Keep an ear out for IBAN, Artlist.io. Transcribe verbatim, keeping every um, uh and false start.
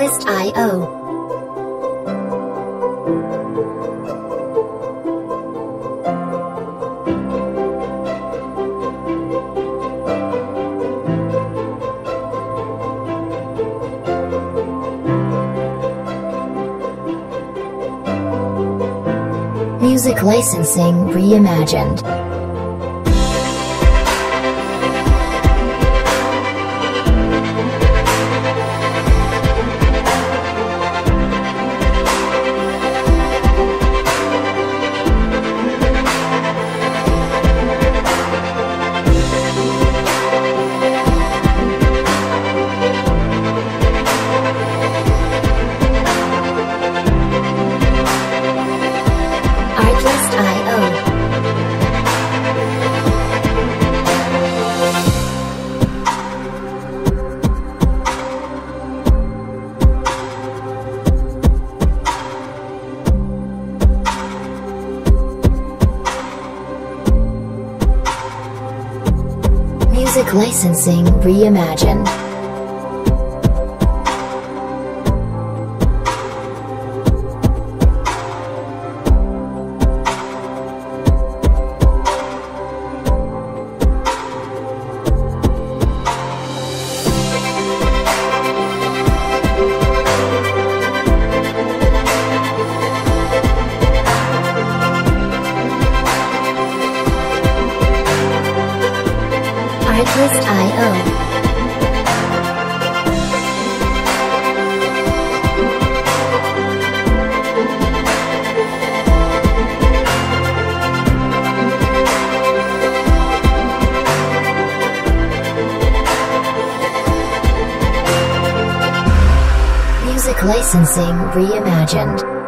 Artlist dot i o. Music licensing reimagined. Artlist dot i o. Music licensing reimagined. Artlist dot i o. Music licensing reimagined.